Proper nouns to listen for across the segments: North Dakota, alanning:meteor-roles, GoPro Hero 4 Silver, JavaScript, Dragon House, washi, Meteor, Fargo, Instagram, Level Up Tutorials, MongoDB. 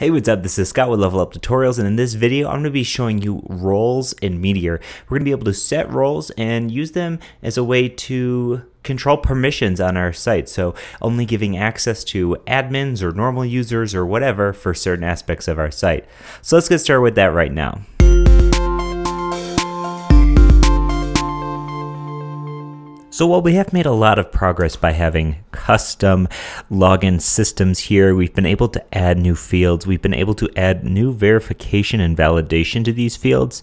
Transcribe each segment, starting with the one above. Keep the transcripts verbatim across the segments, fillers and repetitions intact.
Hey, what's up? This is Scott with Level Up Tutorials, and in this video I'm going to be showing you roles in Meteor. We're going to be able to set roles and use them as a way to control permissions on our site, so only giving access to admins or normal users or whatever for certain aspects of our site. So let's get started with that right now. So while we have made a lot of progress by having custom login systems here, we've been able to add new fields, we've been able to add new verification and validation to these fields.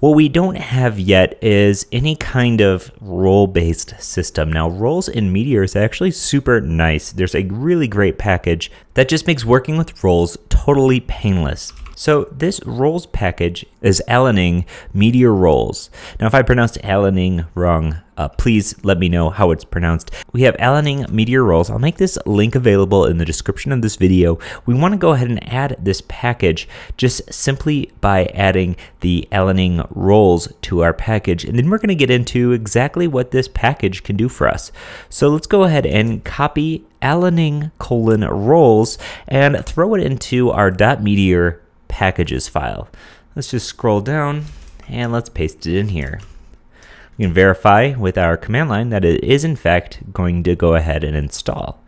What we don't have yet is any kind of role-based system. Now, roles in Meteor is actually super nice. There's a really great package that just makes working with roles totally painless. So this roles package is alanning meteor roles. Now, if I pronounced alanning wrong, uh, please let me know how it's pronounced. We have alanning meteor roles. I'll make this link available in the description of this video. We want to go ahead and add this package just simply by adding the alanning roles to our package. And then we're going to get into exactly what this package can do for us. So let's go ahead and copy alanning colon roles and throw it into our .meteor packages file. Let's just scroll down and let's paste it in here. We can verify with our command line that it is in fact going to go ahead and install.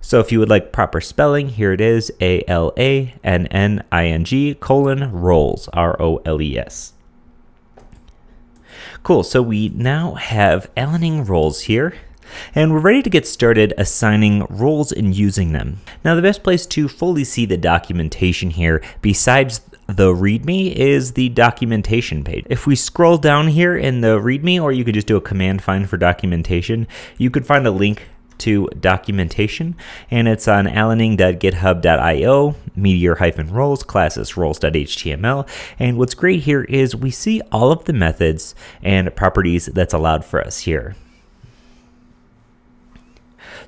So if you would like proper spelling, here it is, A L A N N I N G colon roles, R O L E S. Cool, so we now have alanning roles here, and we're ready to get started assigning roles and using them. Now, the best place to fully see the documentation here, besides the README, is the documentation page. If we scroll down here in the README, or you could just do a command find for documentation, you could find a link to documentation, and it's on alanning dot github dot i o, meteor-roles, classes, roles dot h t m l, and what's great here is we see all of the methods and properties that's allowed for us here.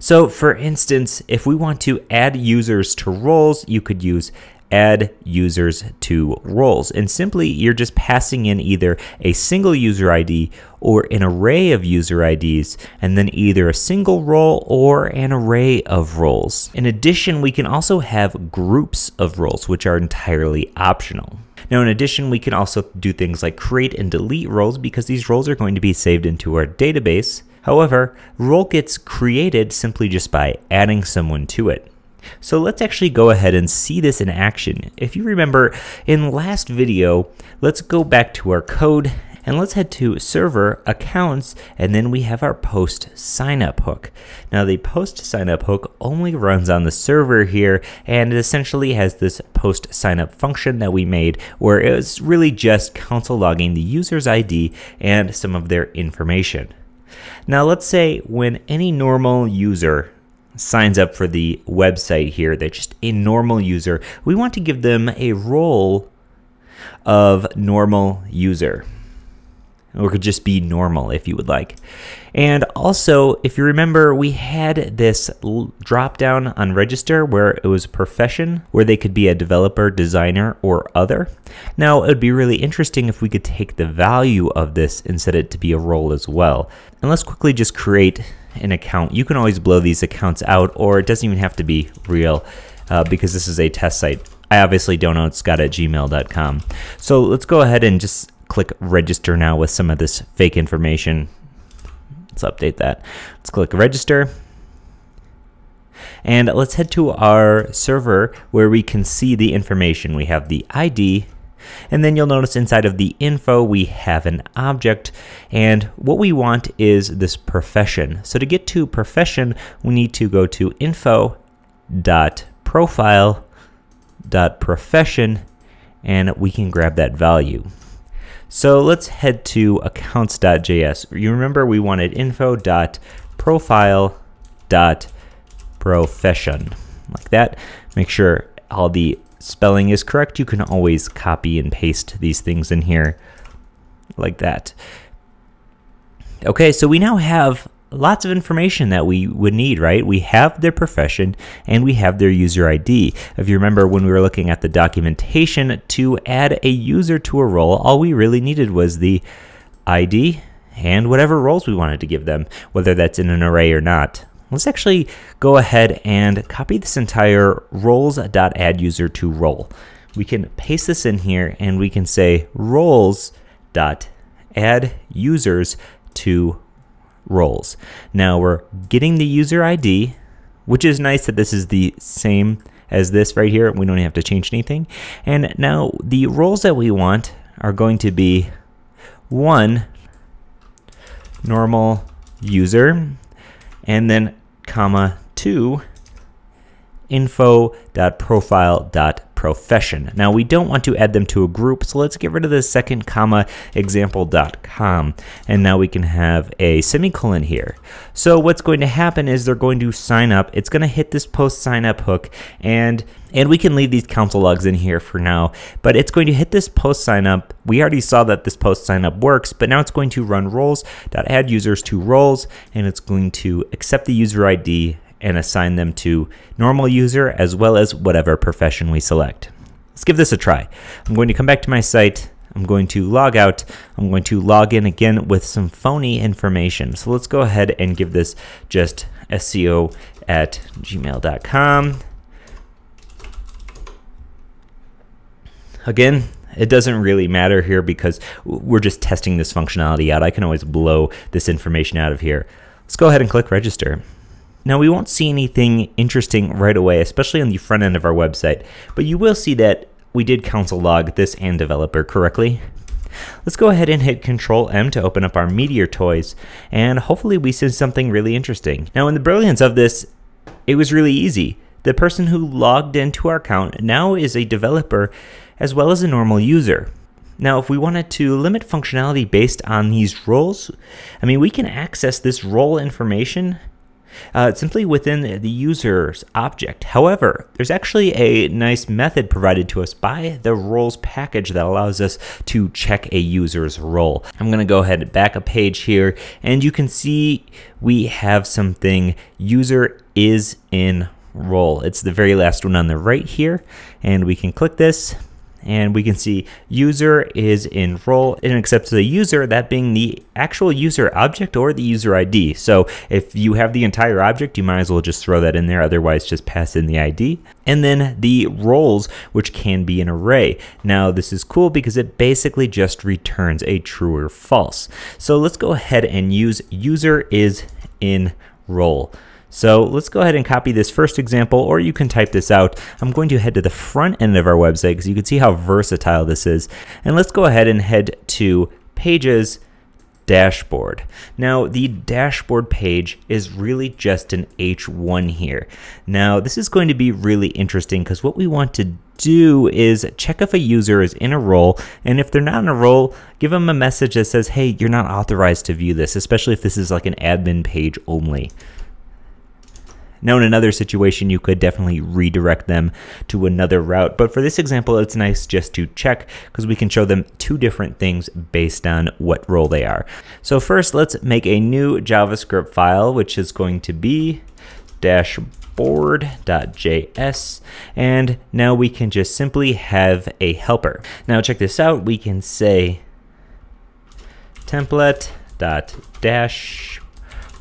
So for instance, if we want to add users to roles, you could use add users to roles. And simply, you're just passing in either a single user I D or an array of user I Ds, and then either a single role or an array of roles. In addition, we can also have groups of roles, which are entirely optional. Now, in addition, we can also do things like create and delete roles, because these roles are going to be saved into our database. However, role gets created simply just by adding someone to it. So let's actually go ahead and see this in action. If you remember in last video, let's go back to our code and let's head to server accounts, and then we have our post signup hook. Now, the post signup hook only runs on the server here, and it essentially has this post signup function that we made where it was really just console logging the user's I D and some of their information. Now, let's say when any normal user signs up for the website here, they're just a normal user, we want to give them a role of normal user, or could just be normal if you would like. And also, if you remember, we had this drop down on register where it was profession, where they could be a developer, designer, or other. Now, it would be really interesting if we could take the value of this and set it to be a role as well. And let's quickly just create an account. You can always blow these accounts out, or it doesn't even have to be real uh, because this is a test site. I obviously don't know. It's scott at gmail dot com. So let's go ahead and just click register now with some of this fake information. Let's update that. Let's click register. And let's head to our server where we can see the information. We have the I D, and then you'll notice inside of the info we have an object, and what we want is this profession. So to get to profession, we need to go to info dot profile dot profession, and we can grab that value. So let's head to accounts dot j s. You remember we wanted info dot profile dot profession, like that. Make sure all the spelling is correct. You can always copy and paste these things in here like that. Okay, so we now have lots of information that we would need, right? We have their profession and we have their user I D. If you remember when we were looking at the documentation to add a user to a role, all we really needed was the I D and whatever roles we wanted to give them, whether that's in an array or not. Let's actually go ahead and copy this entire roles.addUser to role. We can paste this in here and we can say roles.addUsers to roles. Now we're getting the user I D, which is nice that this is the same as this right here. We don't have to change anything. And now the roles that we want are going to be one, normal user, and then comma two, info.profile.profession. Now we don't want to add them to a group, so let's get rid of the second comma, example dot com, and now we can have a semicolon here. So what's going to happen is they're going to sign up. It's going to hit this post sign up hook, and and we can leave these console logs in here for now, but it's going to hit this post sign up. We already saw that this post sign up works, but now it's going to run roles.addUsers to roles, and it's going to accept the user I D and assign them to normal user as well as whatever profession we select. Let's give this a try. I'm going to come back to my site. I'm going to log out. I'm going to log in again with some phony information. So let's go ahead and give this just S E O at gmail dot com. Again, it doesn't really matter here because we're just testing this functionality out. I can always blow this information out of here. Let's go ahead and click register. Now we won't see anything interesting right away, especially on the front end of our website, but you will see that we did console log this and developer correctly. Let's go ahead and hit control M to open up our Meteor toys, and hopefully we see something really interesting. Now in the brilliance of this, it was really easy. The person who logged into our account now is a developer as well as a normal user. Now, if we wanted to limit functionality based on these roles, I mean, we can access this role information Uh, simply within the user's object. However, there's actually a nice method provided to us by the roles package that allows us to check a user's role. I'm going to go ahead and back a page here, and you can see we have something user is in role. It's the very last one on the right here, and we can click this, and we can see user is in role and accepts the user, that being the actual user object or the user I D. So if you have the entire object, you might as well just throw that in there, otherwise just pass in the I D. And then the roles, which can be an array. Now this is cool because it basically just returns a true or false. So let's go ahead and use user is in role. So let's go ahead and copy this first example, or you can type this out. I'm going to head to the front end of our website because you can see how versatile this is. And let's go ahead and head to Pages, Dashboard. Now the dashboard page is really just an H one here. Now this is going to be really interesting because what we want to do is check if a user is in a role, and if they're not in a role, give them a message that says, hey, you're not authorized to view this, especially if this is like an admin page only. Now in another situation, you could definitely redirect them to another route. But for this example, it's nice just to check because we can show them two different things based on what role they are. So first, let's make a new JavaScript file, which is going to be dashboard dot J S. And now we can just simply have a helper. Now check this out. We can say template.dash.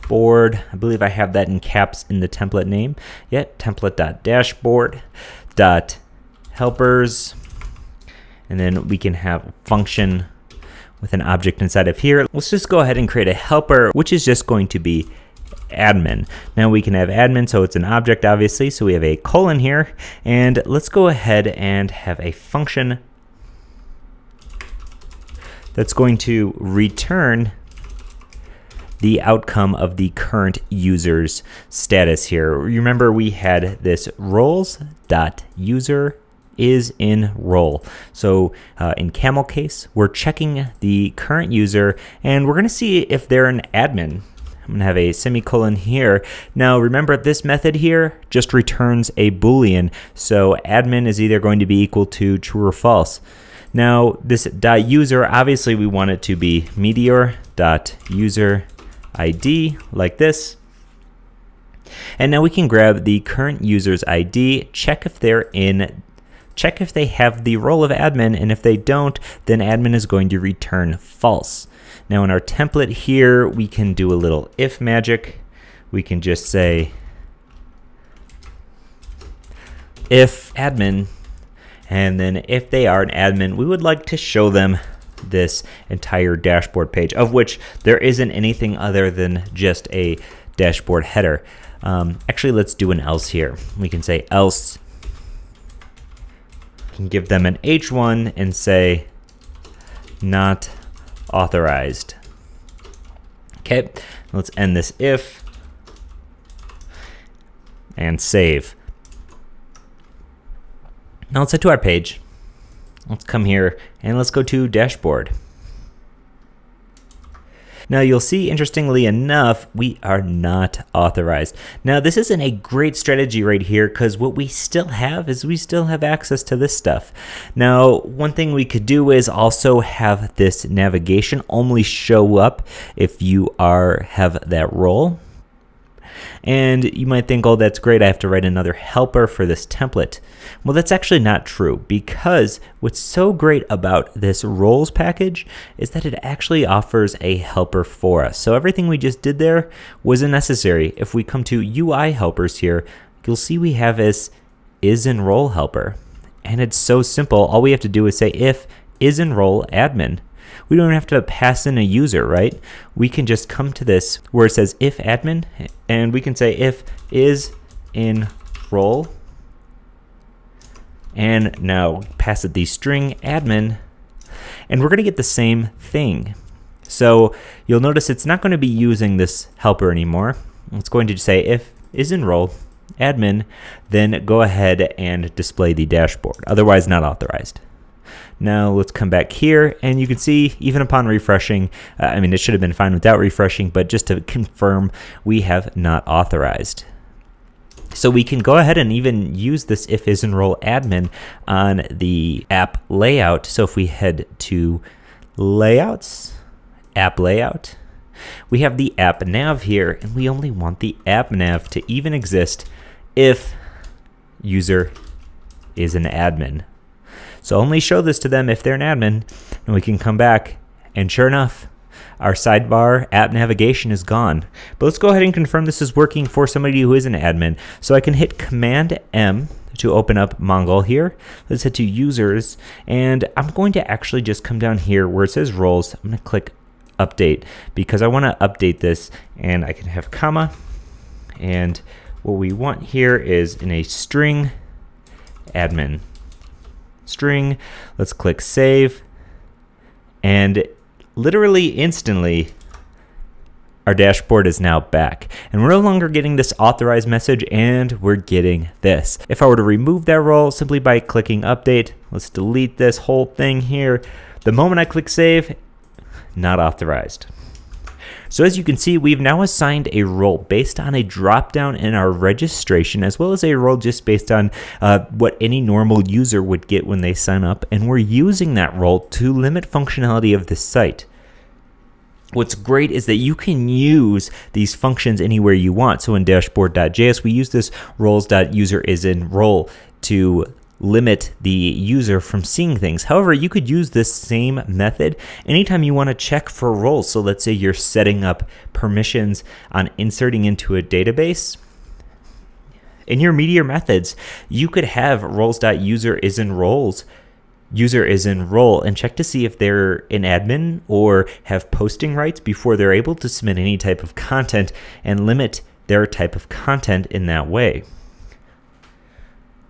Board. I believe I have that in caps in the template name. Yeah, template.dashboard.helpers. And then we can have a function with an object inside of here. Let's just go ahead and create a helper, which is just going to be admin. Now we can have admin, so it's an object, obviously. So we have a colon here. And let's go ahead and have a function that's going to return the outcome of the current user's status here. Remember, we had this roles.user is in role. So uh, in camel case, we're checking the current user, and we're gonna see if they're an admin. I'm gonna have a semicolon here. Now remember, this method here just returns a Boolean. So admin is either going to be equal to true or false. Now this dot user, obviously we want it to be meteor.user I D like this. And now we can grab the current user's I D, check if they're in, check if they have the role of admin, and if they don't, then admin is going to return false. Now in our template here, we can do a little if magic. we can just say if admin, and then if they are an admin, we would like to show them this entire dashboard page, of which there isn't anything other than just a dashboard header. Um, actually, let's do an else here. We can say else, can give them an H one and say not authorized. Okay, let's end this if and save. Now let's head to our page. Let's come here and let's go to dashboard. Now you'll see, interestingly enough, we are not authorized. Now this isn't a great strategy right here, because what we still have is we still have access to this stuff. Now one thing we could do is also have this navigation only show up if you are have that role. And you might think, oh, that's great, I have to write another helper for this template. Well, that's actually not true, because what's so great about this roles package is that it actually offers a helper for us. So everything we just did there wasn't necessary. If we come to U I helpers here, you'll see we have this is enroll helper. And it's so simple. All we have to do is say if is enroll admin. We don't have to pass in a user, right? We can just come to this where it says if admin, and we can say if is in role, and now pass it the string admin, and we're going to get the same thing. So you'll notice it's not going to be using this helper anymore. It's going to say if is in role admin, then go ahead and display the dashboard, otherwise not authorized. Now let's come back here, and you can see even upon refreshing, uh, I mean, it should have been fine without refreshing, but just to confirm, we have not authorized. So we can go ahead and even use this if is enroll admin on the app layout. So if we head to layouts, app layout, we have the app nav here, and we only want the app nav to even exist if user is an admin. So only show this to them if they're an admin, and we can come back, and sure enough, our sidebar app navigation is gone. But let's go ahead and confirm this is working for somebody who is an admin. So I can hit Command M to open up Mongol here. Let's head to users, and I'm going to actually just come down here where it says roles. I'm gonna click update, because I wanna update this, and I can have comma, and what we want here is in a string admin. String. Let's click save, and literally instantly our dashboard is now back, and we're no longer getting this authorized message, and we're getting this. If I were to remove that role simply by clicking update, let's delete this whole thing here. The moment I click save, not authorized. So as you can see, we've now assigned a role based on a drop-down in our registration, as well as a role just based on uh, what any normal user would get when they sign up, and we're using that role to limit functionality of the site. What's great is that you can use these functions anywhere you want. So in dashboard dot J S, we use this roles.userIsInRole to limit the user from seeing things. However, you could use this same method anytime you want to check for roles. So let's say you're setting up permissions on inserting into a database. In your Meteor methods, you could have roles.userIsInRoles, user is in role, and check to see if they're an admin or have posting rights before they're able to submit any type of content, and limit their type of content in that way.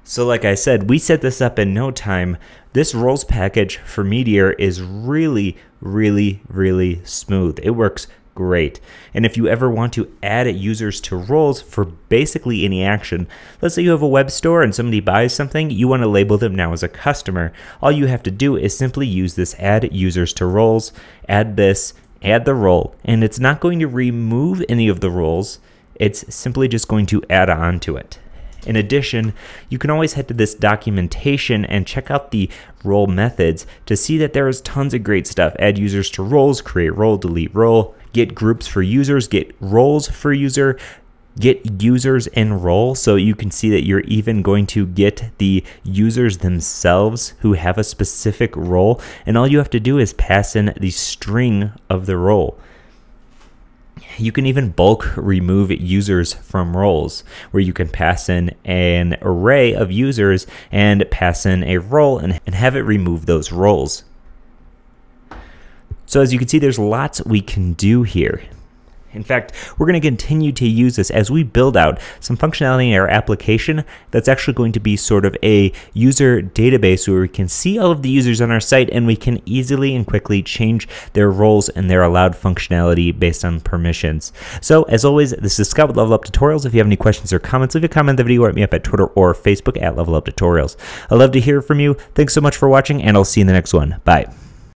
So like I said, we set this up in no time. This roles package for Meteor is really, really, really smooth. It works great. And if you ever want to add users to roles for basically any action, let's say you have a web store and somebody buys something, you want to label them now as a customer. All you have to do is simply use this add users to roles, add this, add the role, and it's not going to remove any of the roles. It's simply just going to add on to it. In addition, you can always head to this documentation and check out the role methods to see that there is tons of great stuff. Add users to roles, create role, delete role, get groups for users, get roles for user, get users in role. So you can see that you're even going to get the users themselves who have a specific role. And all you have to do is pass in the string of the role. You can even bulk remove users from roles, where you can pass in an array of users and pass in a role and, and have it remove those roles. So as you can see, there's lots we can do here. In fact, we're going to continue to use this as we build out some functionality in our application that's actually going to be sort of a user database where we can see all of the users on our site and we can easily and quickly change their roles and their allowed functionality based on permissions. So as always, this is Scott with Level Up Tutorials. If you have any questions or comments, leave a comment in the video or hit me up at Twitter or Facebook at Level Up Tutorials. I'd love to hear from you. Thanks so much for watching, and I'll see you in the next one. Bye.